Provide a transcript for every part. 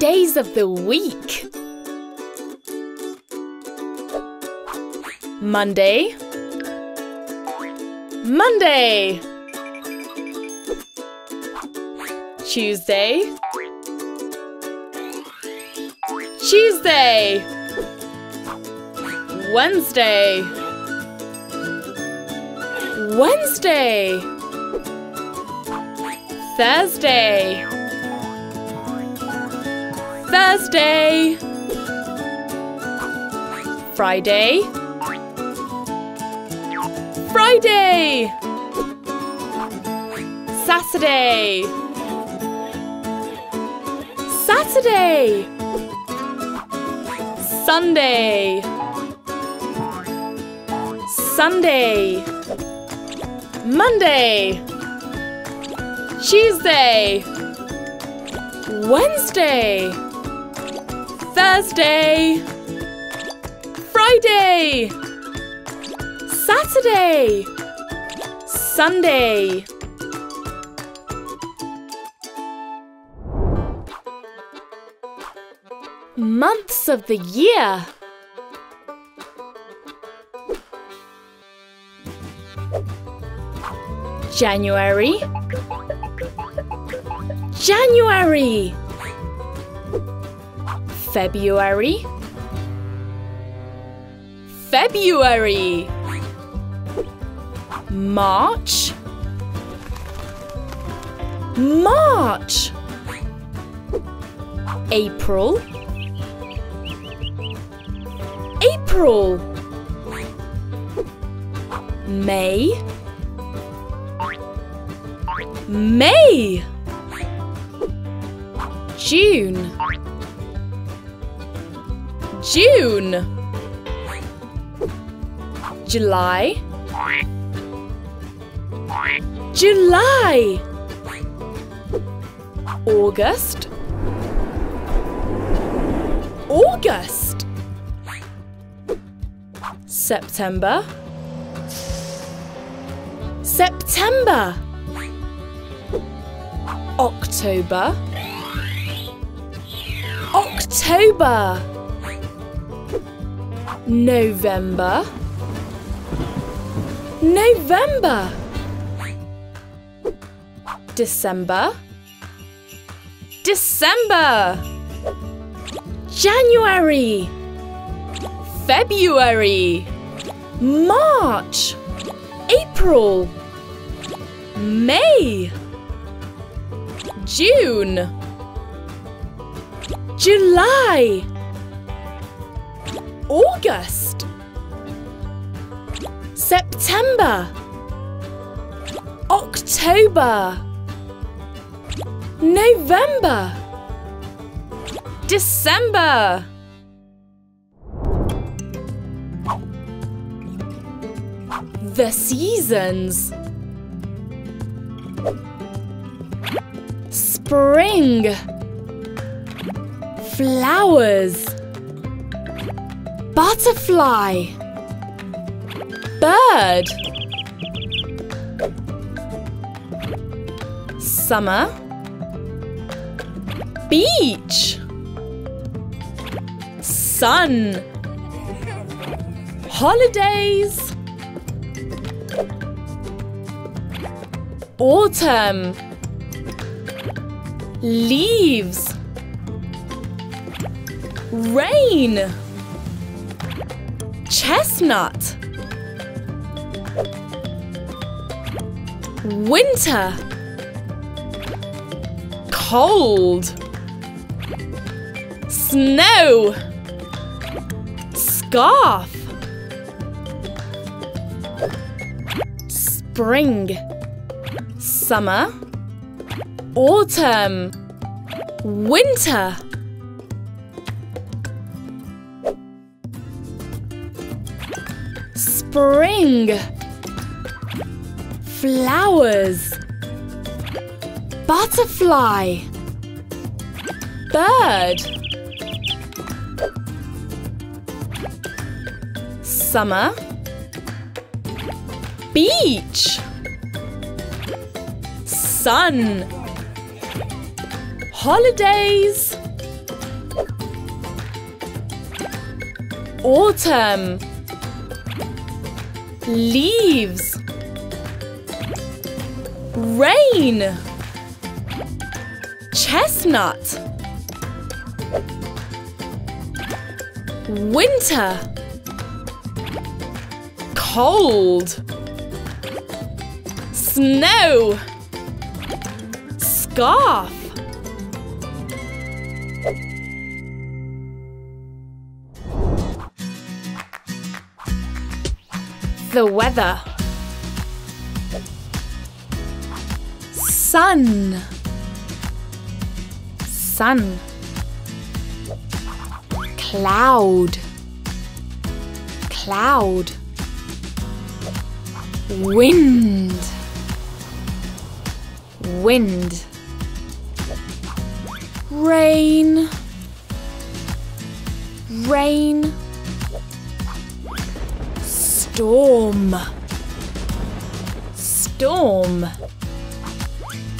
days of the week? Monday, Monday. Tuesday, Tuesday. Wednesday, Wednesday. Thursday, Thursday. Friday, Friday. Saturday, Saturday. Sunday, Sunday. Monday, Tuesday, Wednesday, Thursday, Friday, Saturday, Sunday. Months of the year. January, January. February, February. March, March. April, April. May, May. June, June. July, July. August, August. September, September. October, October. November, November. December, December. January, February. March, April. May, June, July. August, September. October, November, December. The seasons. Spring, flowers, butterfly, bird. Summer, beach, sun, holidays. Autumn, leaves, rain, chestnut. Winter, cold, snow, scarf. Spring, summer, autumn, winter. Spring, flowers, butterfly, bird. Summer, beach, sun, holidays. Autumn. Leaves. Rain. Chestnut. Winter. Cold. Snow. Scarf. The weather. Sun. Sun. Cloud. Cloud. Wind. Wind. Rain. Rain. Storm. Storm.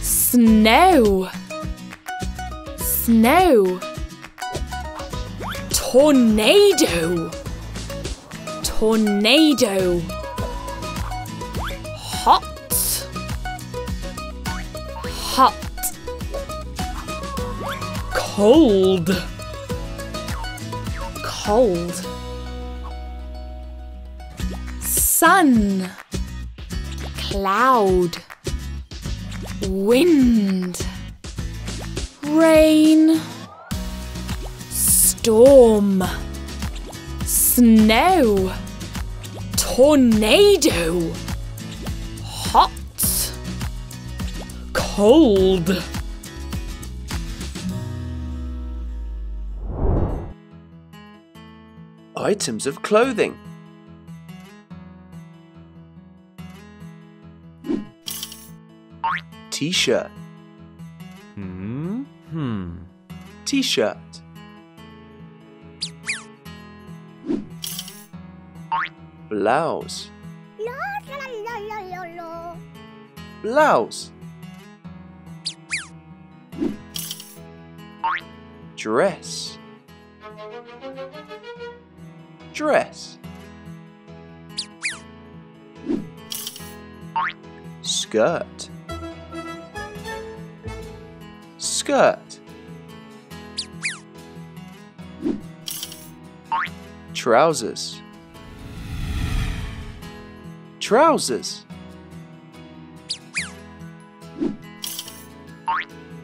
Snow. Snow. Tornado. Tornado. Hot. Hot. Cold. Cold. Sun. Cloud. Wind. Rain. Storm. Snow. Tornado. Hot. Cold. Items of clothing. T-shirt. T-shirt. Blouse. Blouse. Dress. Dress. Skirt. Skirt. Trousers. Trousers.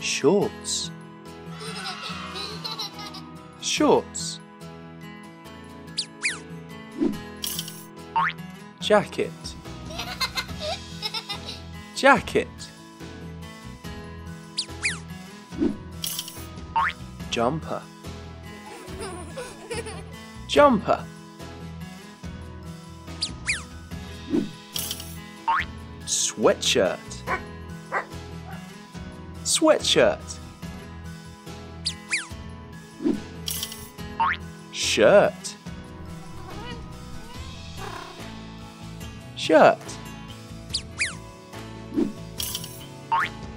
Shorts. Shorts. Jacket. Jacket. Jumper. Jumper. Sweatshirt. Sweatshirt. Shirt. Shirt.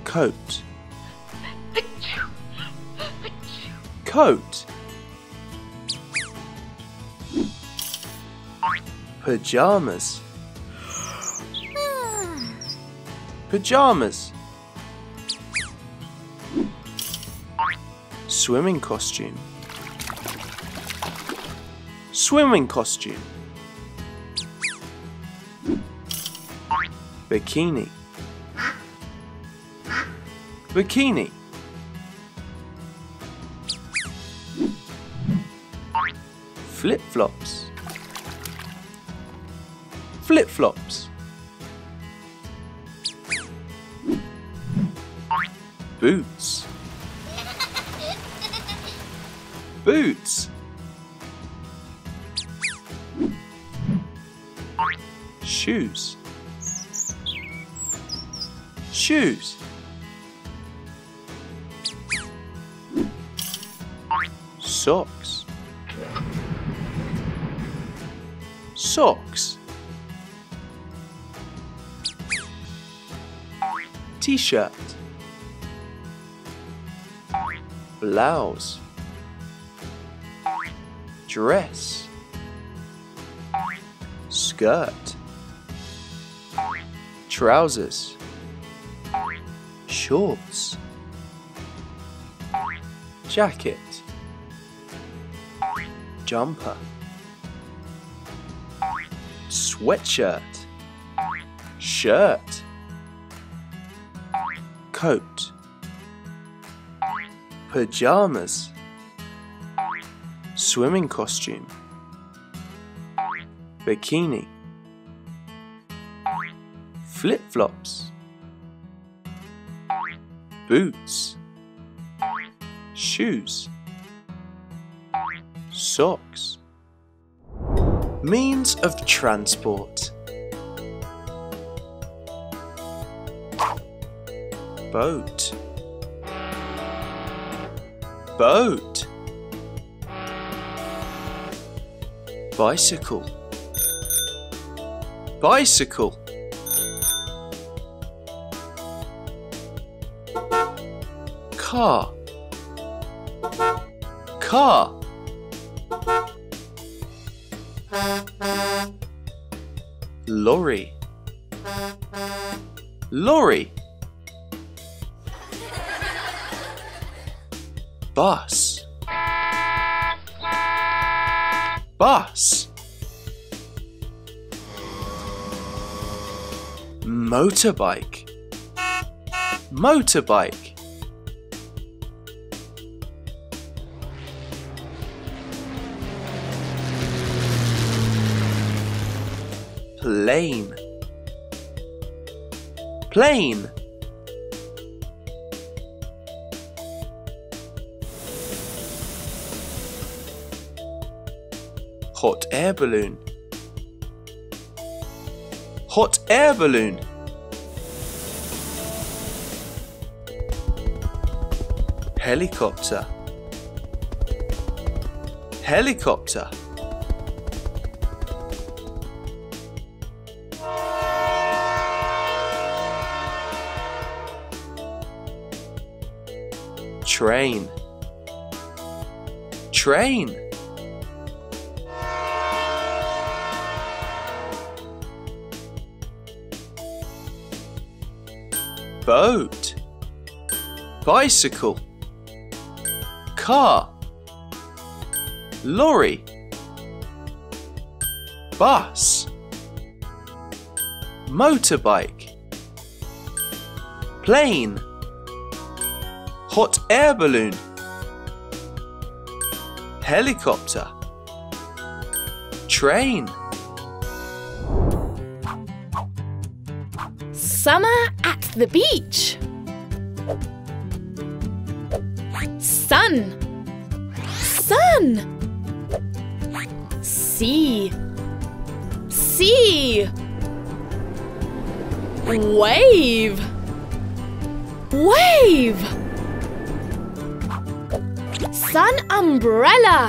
Coat. Coat. Pajamas. Pajamas. Swimming costume. Swimming costume. Bikini. Bikini. Flip-flops. Flip-flops. Boots. Boots. Shoes. Shoes. Socks. Socks. T-shirt. Blouse. Dress. gut, trousers, shorts, jacket, jumper, sweatshirt, shirt, coat, pajamas, swimming costume, bikini, flip-flops, boots, shoes, socks. Means of transport: boat, boat, bicycle, bicycle, car, car, lorry, lorry, bus, bus, motorbike, motorbike, plane, plane, hot air balloon, hot air balloon, helicopter, helicopter, train, train, boat, bicycle, car, lorry, bus, motorbike, plane, hot air balloon, helicopter, train. Summer at the beach. Sun, sun, sea, sea, wave, wave, sun umbrella,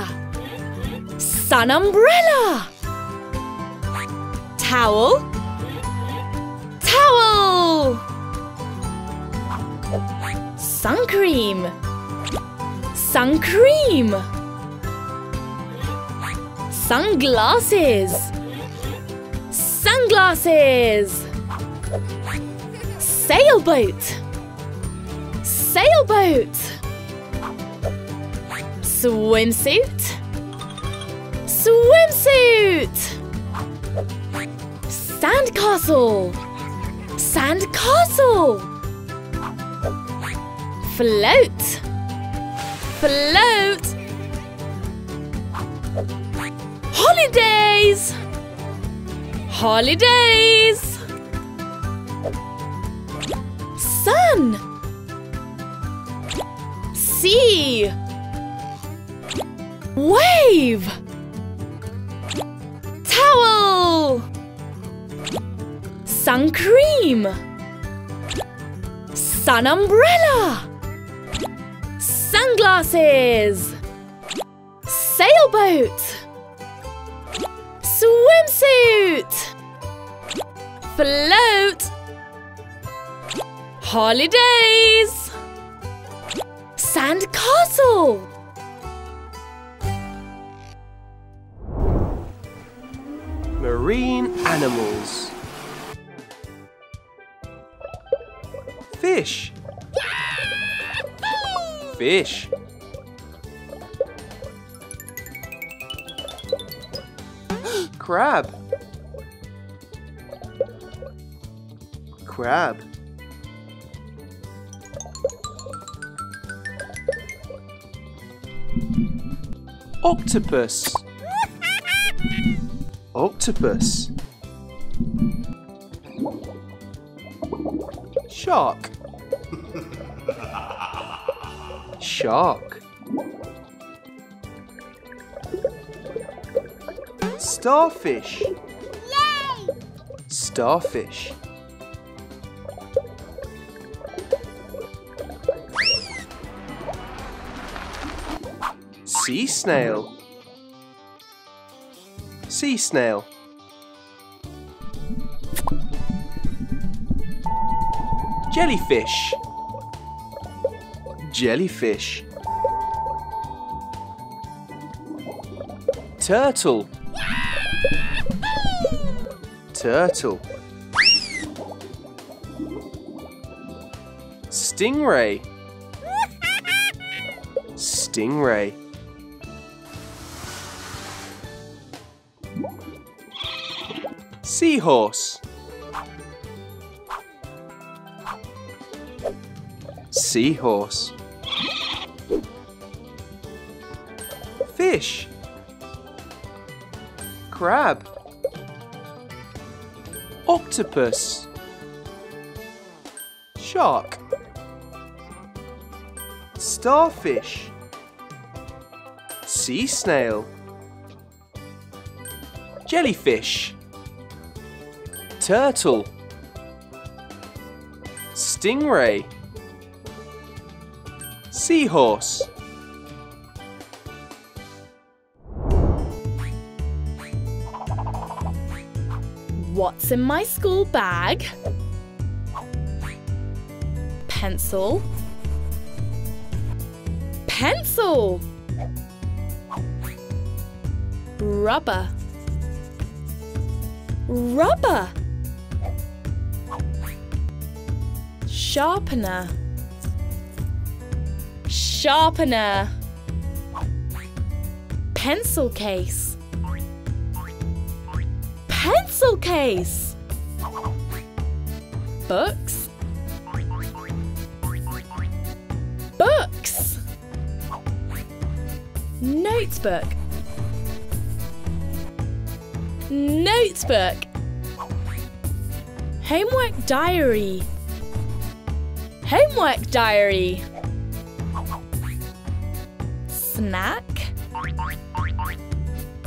sun umbrella, towel, towel, sun cream, sun cream, sunglasses, sunglasses, sailboat, sailboat, swimsuit, swimsuit, sandcastle, sandcastle, float, float, holidays, holidays, sun, sea, wave, towel, sun cream, sun umbrella, sunglasses, sailboat, swimsuit, float, holidays, sandcastle. marine animals. Fish. Fish. Crab. Crab. Octopus. Octopus. Shark. Shark. Starfish. Yay! Starfish. Sea snail. Sea snail. Jellyfish. Jellyfish. Turtle. Turtle. Stingray. Stingray. Seahorse. Seahorse. Fish. Crab. Octopus. Shark. Starfish. Sea snail. Jellyfish. Turtle. Stingray. Seahorse. What's in my school bag? Pencil. Pencil. Rubber. Rubber. Sharpener. Sharpener. Pencil case. Pencil case. Books. Books. Notebook. Notebook. Homework diary. Homework diary. Snack.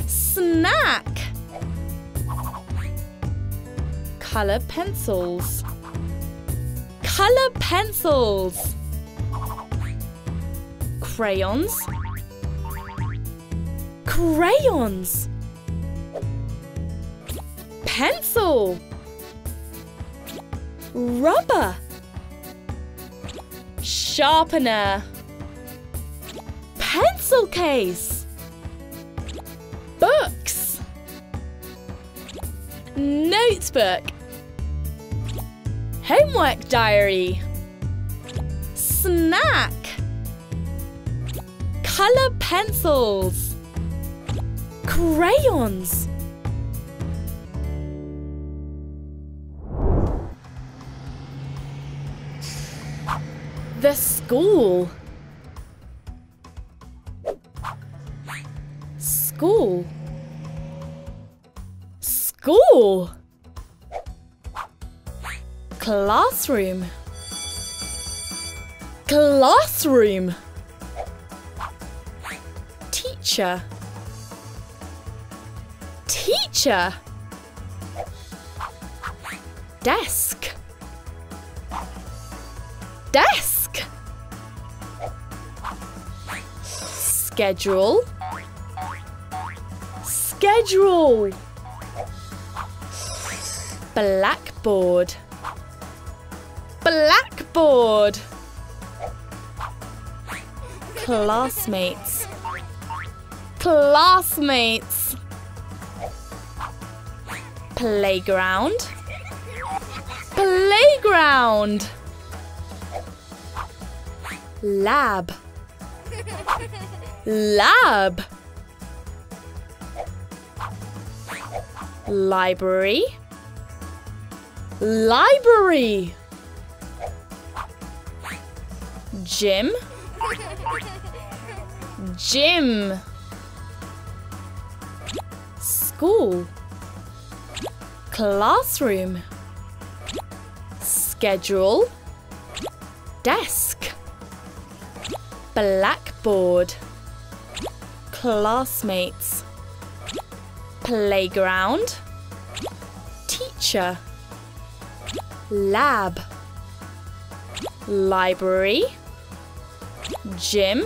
Snack. Colour pencils. Colour pencils. Crayons. Crayons. Pencil. Rubber. Sharpener. Pencil case. Books. Notebook. Homework diary. Snack. Colour pencils. Crayons. The school. School. School. Classroom. Classroom. Teacher. Teacher. Desk. Desk. Schedule. Schedule. Blackboard. Blackboard. Classmates. Classmates. Playground. Playground. Lab. Lab. Library. Library. Gym. Gym. School. Classroom. Schedule. Desk. Blackboard. Classmates. Playground. Teacher. Lab. Library. Gym.